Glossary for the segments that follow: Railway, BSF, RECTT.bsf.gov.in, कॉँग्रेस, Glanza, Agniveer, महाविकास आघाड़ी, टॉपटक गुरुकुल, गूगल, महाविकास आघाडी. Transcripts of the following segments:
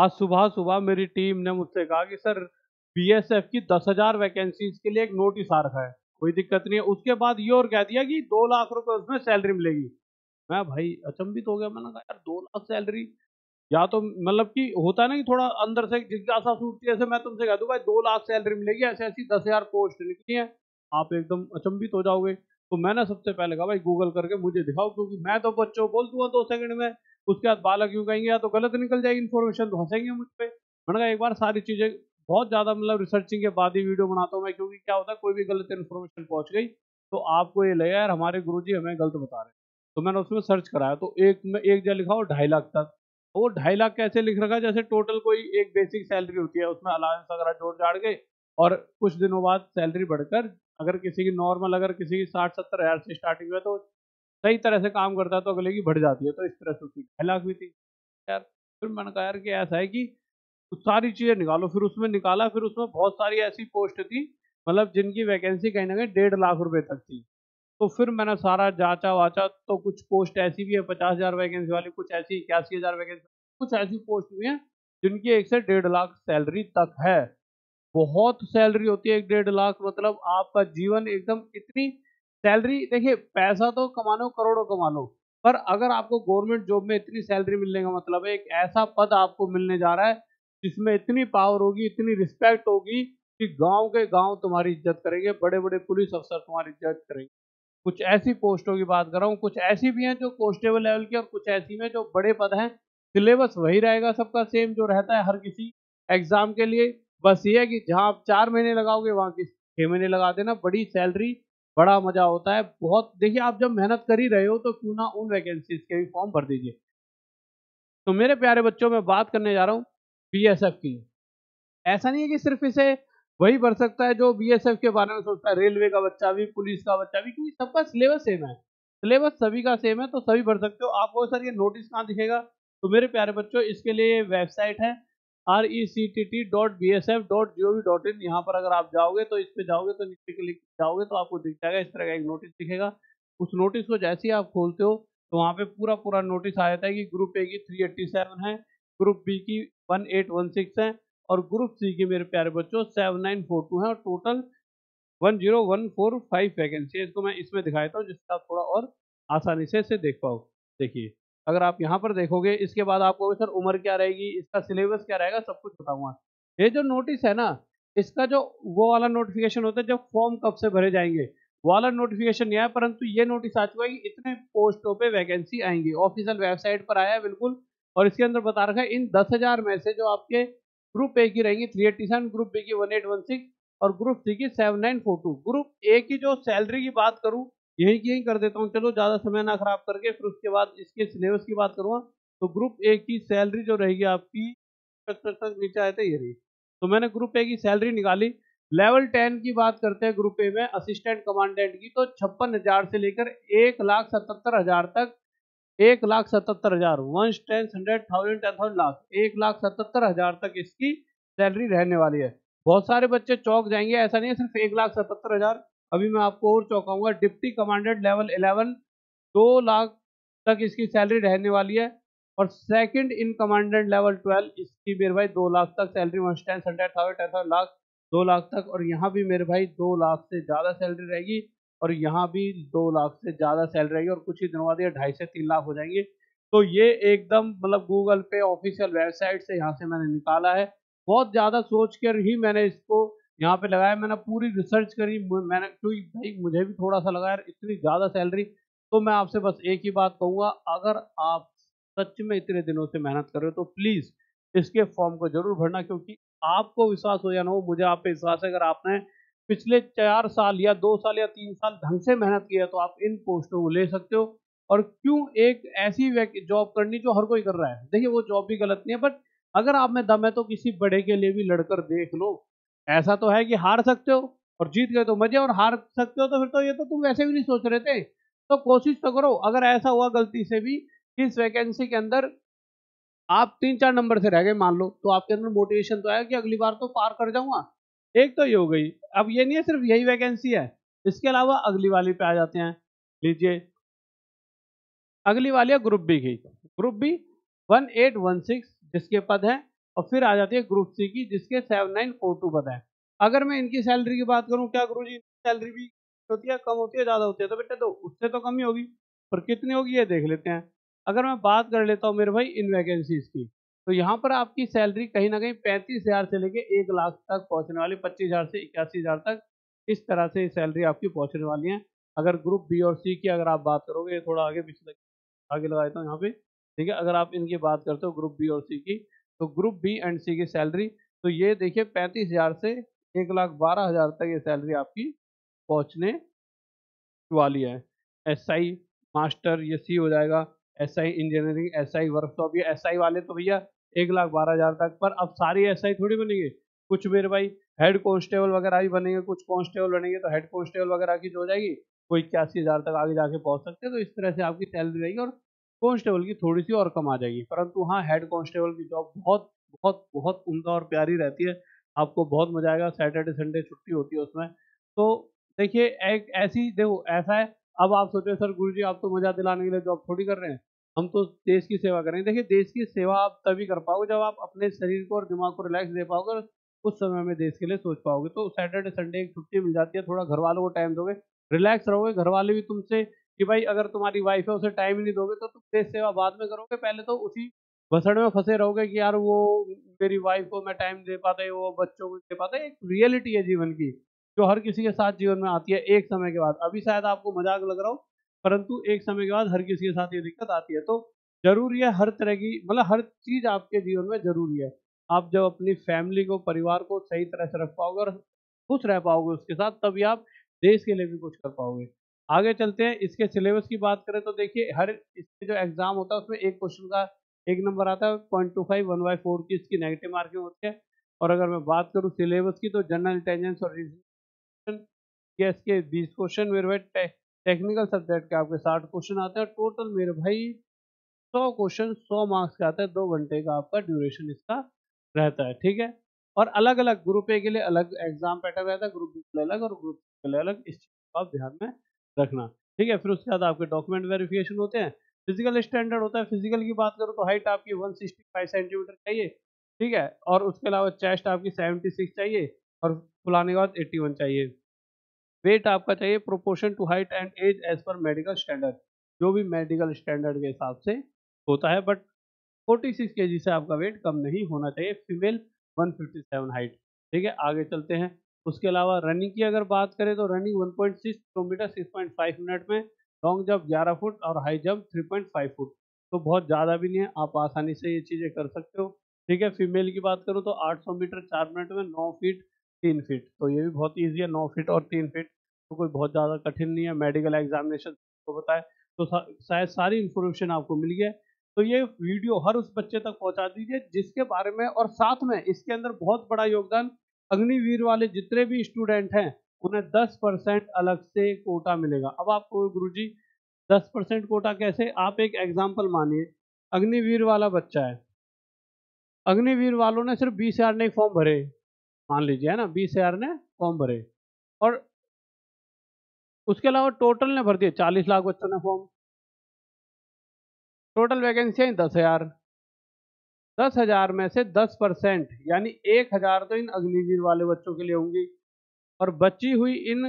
आज सुबह सुबह मेरी टीम ने मुझसे कहा कि सर बीएसएफ की 10,000 वैकेंसीज के लिए एक नोटिस आ रखा है, कोई दिक्कत नहीं है। उसके बाद ये और कह दिया कि 2 लाख रुपए उसमें सैलरी मिलेगी। मैं भाई अचंभित हो गया, मैंने कहा यार 2 लाख सैलरी, या तो मतलब कि होता है ना कि थोड़ा अंदर से जिज्ञासा सूटती है। ऐसे मैं तुमसे कह दूँ भाई 2 लाख सैलरी मिलेगी, ऐसे ऐसी 10,000 पोस्ट निकली है, आप एकदम अचंभित हो जाओगे। तो मैंने सबसे पहले कहा भाई गूगल करके मुझे दिखाओ, क्योंकि मैं तो बच्चों बोल दूंगा 2 सेकंड में, उसके बाद बालक यूँ कहेंगे या तो गलत निकल जाएगी इन्फॉर्मेशन, तो हंसेंगे मुझ पर। मैंने कहा एक बार सारी चीज़ें बहुत ज़्यादा मतलब रिसर्चिंग के बाद ही वीडियो बनाता हूँ मैं, क्योंकि क्या होता है कोई भी गलत इन्फॉर्मेशन पहुँच गई तो आपको ये लगा यार हमारे गुरुजी हमें गलत बता रहे हैं। तो मैंने उसमें सर्च कराया तो एक जगह लिखा वो 2.5 लाख तक, वो 2.5 लाख कैसे लिख रखा जैसे टोटल कोई एक बेसिक सैलरी होती है, उसमें अलाउंस वगैरह जोड़ जाड़ के और कुछ दिनों बाद सैलरी बढ़कर अगर किसी की नॉर्मल अगर किसी की 60-70 हज़ार से स्टार्टिंग है तो सही तरह से काम करता है तो अगले की बढ़ जाती है। तो इस तरह से उसकी 2.5 लाख भी थी यार। फिर मैंने कहा यार कि ऐसा है कि सारी चीज़ें निकालो, फिर उसमें निकाला, फिर उसमें बहुत सारी ऐसी पोस्ट थी मतलब जिनकी वैकेंसी कहीं ना कहीं 1.5 लाख रुपए तक थी। तो फिर मैंने सारा जांचा वाचा, तो कुछ पोस्ट ऐसी भी है 50,000 वैकेंसी वाली, कुछ ऐसी 81,000 वैकेंसी, कुछ ऐसी पोस्ट भी हैं जिनकी 1 से 1.5 लाख सैलरी तक है। बहुत सैलरी होती है 1.5 लाख, मतलब आपका जीवन एकदम इतनी सैलरी। देखिए पैसा तो कमाना हो, करोड़ों कमा लो, पर अगर आपको गवर्नमेंट जॉब में इतनी सैलरी मिलने का मतलब है एक ऐसा पद आपको मिलने जा रहा है जिसमें इतनी पावर होगी, इतनी रिस्पेक्ट होगी कि गांव के गांव तुम्हारी इज्जत करेंगे, बड़े बड़े पुलिस अफसर तुम्हारी इज्जत करेंगे। कुछ ऐसी पोस्टों की बात कर रहा हूँ, कुछ ऐसी भी हैं जो कांस्टेबल लेवल की और कुछ ऐसी में जो बड़े पद हैं। सिलेबस वही रहेगा सबका सेम जो रहता है हर किसी एग्जाम के लिए, बस ये है कि जहाँ आप 4 महीने लगाओगे वहाँ के 6 महीने लगा देना। बड़ी सैलरी, बड़ा मजा होता है बहुत। देखिए आप जब मेहनत कर ही रहे हो तो क्यों ना उन वैकेंसीज के भी फॉर्म भर दीजिए। तो मेरे प्यारे बच्चों मैं बात करने जा रहा हूँ बीएसएफ की। ऐसा नहीं है कि सिर्फ इसे वही भर सकता है जो बीएसएफ के बारे में सोचता है, रेलवे का बच्चा भी, पुलिस का बच्चा भी, क्योंकि सबका सिलेबस सेम है, सिलेबस सभी का सेम है तो सभी भर सकते हो। आपको सर ये नोटिस कहाँ दिखेगा? तो मेरे प्यारे बच्चों इसके लिए वेबसाइट है RECTT.bsf.gov.in। यहाँ पर अगर आप जाओगे तो इस पर जाओगे तो नीचे क्लिक जाओगे तो आपको दिख जाएगा इस तरह का एक नोटिस दिखेगा। उस नोटिस को जैसे ही आप खोलते हो तो वहाँ पे पूरा पूरा नोटिस आ जाता है कि ग्रुप ए की 387 है, ग्रुप बी की 1816 है और ग्रुप सी की मेरे प्यारे बच्चों 7942 है और टोटल 10145 वैकेंसी है। इसको मैं इसमें दिखा देता हूँ जिससे आप थोड़ा और आसानी से इसे देख पाओ। देखिए अगर आप यहाँ पर देखोगे इसके बाद आपको सर उम्र क्या रहेगी, इसका सिलेबस क्या रहेगा, सब कुछ बताऊँगा। ये जो नोटिस है ना इसका जो वो वाला नोटिफिकेशन होता है जब फॉर्म कब से भरे जाएंगे वाला नोटिफिकेशन नहीं आया, परंतु ये नोटिस आ चुका है कि इतने पोस्टों पे वैकेंसी आएंगी। ऑफिशियल वेबसाइट पर आया है बिल्कुल और इसके अंदर बता रखा है इन 10,000 में से जो आपके ग्रुप ए की रहेंगी 387, ग्रुप बी की 1816 और ग्रुप सी की 7942। ग्रुप ए की जो सैलरी की बात करूँ यही की यही कर देता हूँ, चलो ज़्यादा समय ना खराब करके फिर उसके बाद इसके सिलेबस की बात करूँगा। तो ग्रुप ए की सैलरी जो रहेगी आपकी नीचे आए थे ये रही। तो मैंने ग्रुप ए की सैलरी निकाली। लेवल 10 की बात करते हैं ग्रुप ए में असिस्टेंट कमांडेंट की, तो 56,000 से लेकर 1,77,000 तक, 1,77,000 1,77,000 तक इसकी सैलरी रहने वाली है। बहुत सारे बच्चे चौंक जाएंगे, ऐसा नहीं है सिर्फ 1,77,000, अभी मैं आपको और चौंकाऊंगा। डिप्टी कमांडेंट लेवल 11 2 लाख तक इसकी सैलरी रहने वाली है और सेकंड इन कमांडेंट लेवल 12 इसकी मेरे भाई 2 लाख तक सैलरी, 1,10,000 2 लाख तक। और यहाँ भी मेरे भाई 2 लाख से ज़्यादा सैलरी रहेगी और यहाँ भी 2 लाख से ज़्यादा सैलरी रहेगी और कुछ ही दिनों बाद ये 2.5 से 3 लाख हो जाएंगे। तो ये एकदम मतलब गूगल पे ऑफिशियल वेबसाइट से यहाँ से मैंने निकाला है। बहुत ज़्यादा सोच कर ही मैंने इसको यहाँ पे लगाया, मैंने पूरी रिसर्च करी मैंने, क्योंकि भाई मुझे भी थोड़ा सा लगा यार इतनी ज़्यादा सैलरी। तो मैं आपसे बस एक ही बात कहूँगा, अगर आप सच में इतने दिनों से मेहनत कर रहे हो तो प्लीज़ इसके फॉर्म को जरूर भरना, क्योंकि आपको विश्वास हो या ना हो मुझे आप पे विश्वास है। अगर आपने पिछले 4 साल या 2 साल या 3 साल ढंग से मेहनत की है तो आप इन पोस्टों को ले सकते हो। और क्यों एक ऐसी जॉब करनी जो हर कोई कर रहा है? देखिए वो जॉब भी गलत नहीं है, बट अगर आप में दम है तो किसी बड़े के लिए भी लड़कर देख लो। ऐसा तो है कि हार सकते हो और जीत गए तो मजे, और हार सकते हो तो फिर तो ये तो तुम वैसे भी नहीं सोच रहे थे, तो कोशिश तो करो। अगर ऐसा हुआ गलती से भी इस वैकेंसी के अंदर आप 3-4 नंबर से रह गए मान लो, तो आपके अंदर मोटिवेशन तो आया कि अगली बार तो पार कर जाऊंगा। एक तो ये हो गई। अब ये नहीं है सिर्फ यही वैकेंसी है, इसके अलावा अगली वाली पे आ जाते हैं। लीजिए अगली वाली है ग्रुप बी की, ग्रुप बी 1816 जिसके पद है और फिर आ जाती है ग्रुप सी की जिसके 7942 बताएं। अगर मैं इनकी सैलरी की बात करूं, क्या गुरुजी सैलरी भी होती है, कम होती है, ज़्यादा होती है? तो बेटा तो उससे तो कम ही होगी, पर कितनी होगी ये देख लेते हैं। अगर मैं बात कर लेता हूँ मेरे भाई इन वैकेंसीज की, तो यहाँ पर आपकी सैलरी कहीं ना कहीं 35,000 से लेके 1 लाख तक पहुँचने वाली, 25,000 से 81,000 तक इस तरह से सैलरी आपकी पहुँचने वाली है। अगर ग्रुप बी और सी की अगर आप बात करोगे, थोड़ा आगे पिछले आगे लगा देता हूँ यहाँ पे, ठीक है। अगर आप इनकी बात करते हो ग्रुप बी और सी की, तो ग्रुप बी एंड सी की सैलरी तो ये देखिए 35,000 से 1,12,000 तक ये सैलरी आपकी पहुंचने वाली है। एसआई मास्टर ये सी हो जाएगा, एसआई इंजीनियरिंग, एसआई वर्कशॉप, ये एसआई वाले तो भैया 1,12,000 तक। पर अब सारी एसआई थोड़ी बनेंगे, कुछ मेरे भाई हेड कांस्टेबल वगैरह भी बनेंगे, कुछ कांस्टेबल बनेंगे, तो हेड कांस्टेबल वगैरह की जो हो जाएगी वो 81,000 तक आगे जाके पहुंच सकते हैं। तो इस तरह से आपकी सैलरी रहेगी और कांस्टेबल की थोड़ी सी और कम आ जाएगी। परंतु हाँ, हेड कांस्टेबल की जॉब बहुत बहुत बहुत उम्दा और प्यारी रहती है, आपको बहुत मजा आएगा। सैटरडे संडे छुट्टी होती है उसमें। तो देखिए एक ऐसी देखो ऐसा है। अब आप सोचो सर गुरुजी आप तो मजा दिलाने के लिए जॉब थोड़ी कर रहे हैं, हम तो देश की सेवा कर रहे हैं। देखिए देश की सेवा आप तभी कर पाओगे जब आप अपने शरीर को और दिमाग को रिलैक्स दे पाओगे और उस समय में देश के लिए सोच पाओगे। तो सैटरडे संडे एक छुट्टी मिल जाती है, थोड़ा घर वालों को टाइम दोगे, रिलैक्स रहोगे। घर वाले भी तुमसे कि भाई अगर तुम्हारी वाइफ है उसे टाइम ही नहीं दोगे तो तुम देश सेवा बाद में करोगे, पहले तो उसी भसड़ में फंसे रहोगे कि यार वो मेरी वाइफ को मैं टाइम दे पाता है, वो बच्चों को दे पाता है। एक रियलिटी है जीवन की जो हर किसी के साथ जीवन में आती है एक समय के बाद। अभी शायद आपको मजाक लग रहा हो, परंतु एक समय के बाद हर किसी के साथ ये दिक्कत आती है। तो जरूरी है हर तरह की, मतलब हर चीज़ आपके जीवन में जरूरी है। आप जब अपनी फैमिली को, परिवार को सही तरह से रख पाओगे और खुश रह पाओगे उसके साथ, तभी आप देश के लिए भी कुछ कर पाओगे। आगे चलते हैं, इसके सिलेबस की बात करें तो देखिए हर इसके जो एग्जाम होता है उसमें एक क्वेश्चन का एक नंबर आता है, 0.25 1/4 की इसकी नेगेटिव मार्किंग होती है। और अगर मैं बात करूं सिलेबस की तो जनरल इंटेलिजेंस और रीजनिंग के इसके 20 क्वेश्चन मेरे भाई, टेक्निकल सब्जेक्ट के आपके 60 क्वेश्चन आते हैं। टोटल मेरे भाई 100 क्वेश्चन 100 मार्क्स का आता है। 2 घंटे का आपका ड्यूरेशन इसका रहता है, ठीक है। और अलग अलग ग्रुप ए के लिए अलग एग्जाम पैटर्न रहता है, ग्रुप बी के लिए अलग और ग्रुप के लिए अलग। इस चीज़ को आप ध्यान में रखना, ठीक है। फिर उसके बाद आपके डॉक्यूमेंट वेरिफिकेशन होते हैं, फिजिकल स्टैंडर्ड होता है। फिजिकल की बात करूँ तो हाइट आपकी 165 सेंटीमीटर चाहिए, ठीक है। और उसके अलावा चेस्ट आपकी 76 चाहिए और फुलाने के बाद 81 चाहिए। वेट आपका चाहिए proportion to height and age as per medical standard, जो भी मेडिकल स्टैंडर्ड के हिसाब से होता है। बट 46 kg से आपका वेट कम नहीं होना चाहिए। फीमेल 157 हाइट, ठीक है। आगे चलते हैं। उसके अलावा रनिंग की अगर बात करें तो रनिंग 1.6 किलोमीटर 6.5 मिनट में, लॉन्ग जंप 11 फुट और हाई जंप 3.5 फुट, तो बहुत ज़्यादा भी नहीं है, आप आसानी से ये चीज़ें कर सकते हो, ठीक है। फीमेल की बात करूँ तो 800 मीटर 4 मिनट में, 9 फीट 3 फीट, तो ये भी बहुत ईजी है, 9 फीट और 3 फीट, तो कोई बहुत ज़्यादा कठिन नहीं है। मेडिकल एग्जामिनेशन को बताए तो शायद सारी इन्फॉर्मेशन आपको मिल गया। तो ये वीडियो हर उस बच्चे तक पहुँचा दीजिए जिसके बारे में, और साथ में इसके अंदर बहुत बड़ा योगदान अग्निवीर वाले जितने भी स्टूडेंट हैं उन्हें 10% अलग से कोटा मिलेगा। अब आपको गुरुजी 10% कोटा कैसे? आप एक एग्जाम्पल मानिए, अग्निवीर वाला बच्चा है, अग्निवीर वालों ने सिर्फ 20,000 ने फॉर्म भरे, मान लीजिए, है ना, 20,000 ने फॉर्म भरे, और उसके अलावा टोटल ने भर दिए 40 लाख बच्चों ने फॉर्म। टोटल वैकेंसियाँ 10,000, 10,000 में से 10% यानी 1,000 तो इन अग्निवीर वाले बच्चों के लिए होंगी, और बची हुई इन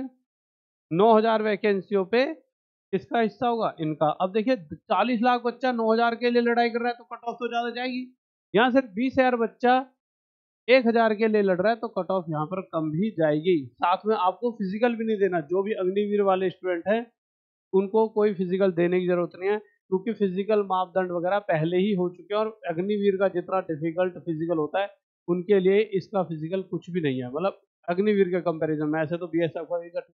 9,000 वैकेंसियों पे किसका हिस्सा होगा? इनका। अब देखिए 40 लाख बच्चा 9,000 के लिए लड़ाई कर रहा है तो कट ऑफ तो ज़्यादा जाएगी। यहाँ सिर्फ 20,000 बच्चा 1,000 के लिए लड़ रहा है तो कट ऑफ यहाँ पर कम भी जाएगी। साथ में आपको फिजिकल भी नहीं देना, जो भी अग्निवीर वाले स्टूडेंट हैं उनको कोई फिजिकल देने की जरूरत नहीं है, क्योंकि फिजिकल मापदंड वगैरह पहले ही हो चुके हैं। और अग्निवीर का जितना डिफिकल्ट फिजिकल होता है उनके लिए इसका फिजिकल कुछ भी नहीं है, मतलब अग्निवीर के कंपैरिजन में। ऐसे तो बीएसएफ का भी कठिन,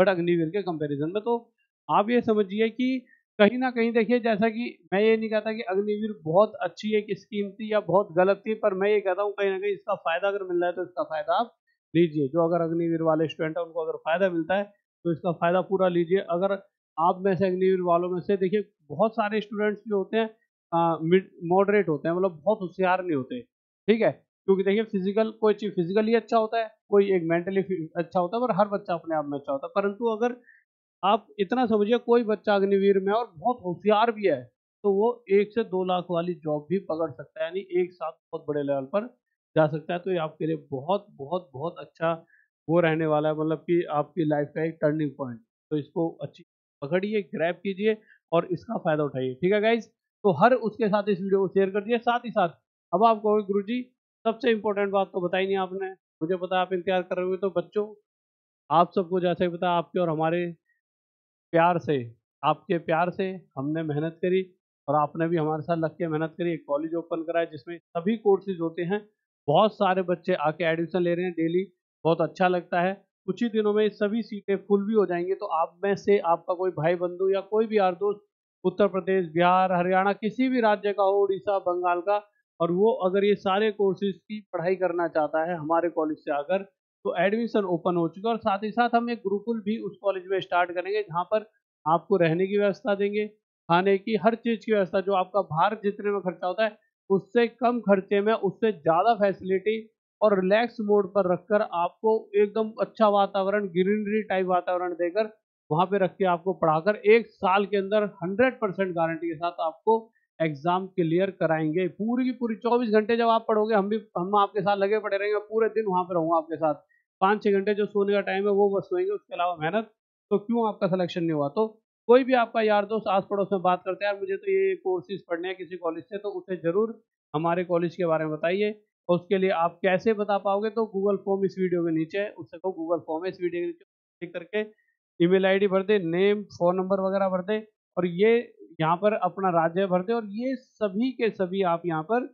बट अग्निवीर के कंपैरिजन में। तो आप ये समझिए कि कहीं ना कहीं देखिए, जैसा कि मैं ये नहीं कहता कि अग्निवीर बहुत अच्छी एक स्कीम थी या बहुत गलत थी, पर मैं ये कहता हूँ कहीं ना कहीं इसका फ़ायदा अगर मिल रहा है तो इसका फ़ायदा आप लीजिए। जो अगर अग्निवीर वाले स्टूडेंट हैं उनको अगर फ़ायदा मिलता है तो इसका फ़ायदा पूरा लीजिए। अगर आप में से अग्निवीर वालों में से देखिए बहुत सारे स्टूडेंट्स जो होते हैं मॉडरेट होते हैं, मतलब बहुत होशियार नहीं होते, ठीक है। क्योंकि देखिए फिजिकल, कोई चीज फिजिकली अच्छा होता है, कोई एक मेंटली अच्छा होता है, पर हर बच्चा अपने आप में अच्छा होता है। परंतु अगर आप इतना समझिए, कोई बच्चा अग्निवीर में और बहुत होशियार भी है तो वो 1 से 2 लाख वाली जॉब भी पकड़ सकता है, यानी एक साथ बहुत बड़े लेवल पर जा सकता है। तो ये आपके लिए बहुत बहुत बहुत अच्छा वो रहने वाला है, मतलब कि आपकी लाइफ का एक टर्निंग पॉइंट। तो इसको अच्छी पकड़िए, ग्रैब कीजिए और इसका फ़ायदा उठाइए। ठीक है गाइज, तो हर उसके साथ इस वीडियो को शेयर कर दिए। साथ ही साथ अब आप कहोगे गुरु जी सबसे इम्पोर्टेंट बात तो बताई नहीं आपने, मुझे पता है आप इंतजार कर रहे हो। तो बच्चों आप सबको जैसे पता है आपके और हमारे प्यार से, आपके प्यार से हमने मेहनत करी और आपने भी हमारे साथ लग के मेहनत करी। एक कॉलेज ओपन कराया जिसमें सभी कोर्सेज होते हैं, बहुत सारे बच्चे आके एडमिशन ले रहे हैं डेली, बहुत अच्छा लगता है। कुछ ही दिनों में सभी सीटें फुल भी हो जाएंगी। तो आप में से आपका कोई भाई बंधु या कोई भी यार दोस्त उत्तर प्रदेश, बिहार, हरियाणा, किसी भी राज्य का हो, उड़ीसा, बंगाल का, और वो अगर ये सारे कोर्सेज की पढ़ाई करना चाहता है हमारे कॉलेज से आकर, तो एडमिशन ओपन हो चुका है। और साथ ही साथ हम एक गुरुकुल भी उस कॉलेज में स्टार्ट करेंगे जहाँ पर आपको रहने की व्यवस्था देंगे, खाने की, हर चीज़ की व्यवस्था। जो आपका बाहर जितने में खर्चा होता है उससे कम खर्चे में, उससे ज़्यादा फैसिलिटी और रिलैक्स मोड पर रखकर आपको एकदम अच्छा वातावरण, ग्रीनरी टाइप वातावरण देकर वहाँ पे रख के आपको पढ़ाकर 1 साल के अंदर 100% गारंटी के साथ आपको एग्ज़ाम क्लियर कराएंगे। पूरी की पूरी 24 घंटे जब आप पढ़ोगे, हम आपके साथ लगे पड़े रहेंगे, पूरे दिन वहाँ पर रहूँगा आपके साथ। 5-6 घंटे जो सोने का टाइम है वो बस सोएंगे, उसके अलावा मेहनत। तो क्यों आपका सिलेक्शन नहीं हुआ? तो कोई भी आपका यार दोस्त आस पड़ोस में बात करते हैं यार मुझे तो ये कोर्सेज पढ़ने हैं किसी कॉलेज से, तो उसे ज़रूर हमारे कॉलेज के बारे में बताइए। उसके लिए आप कैसे बता पाओगे? तो गूगल फॉर्म इस वीडियो के नीचे है, उससे को गूगल फॉर्म इस वीडियो के नीचे क्लिक करके ईमेल आईडी भर दे, नेम, फ़ोन नंबर वगैरह भर दे, और ये यहाँ पर अपना राज्य भर दे, और ये सभी के सभी आप यहाँ पर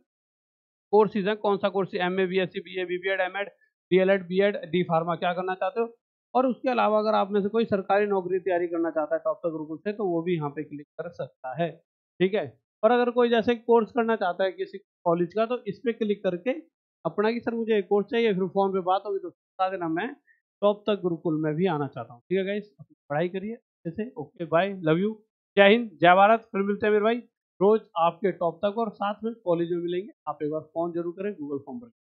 कोर्सेज हैं, कौन सा course, MA, BSc, BA, BBEd, MEd, DElEd, BEd, D pharma, क्या करना चाहते हो। और उसके अलावा अगर आप में से कोई सरकारी नौकरी तैयारी करना चाहता है टॉपटक गुरुकुल से, तो वो भी यहाँ पे क्लिक कर सकता है। ठीक है, और अगर कोई जैसे कोर्स करना चाहता है किसी कॉलेज का, तो इस पर क्लिक करके अपना कि सर मुझे एक कोर्स चाहिए, फिर फॉर्म पे बात होगी तो बता देना मैं टॉपटक गुरुकुल में भी आना चाहता हूँ। ठीक है गाइस, पढ़ाई करिए अच्छे से। ओके, बाय, लव यू, जय हिंद, जय भारत। फिर मिलते हैं मेरे भाई रोज आपके टॉपटक और साथ में कॉलेज में मिलेंगे। आप एक बार फॉर्म जरूर करें, गूगल फॉर्म पर।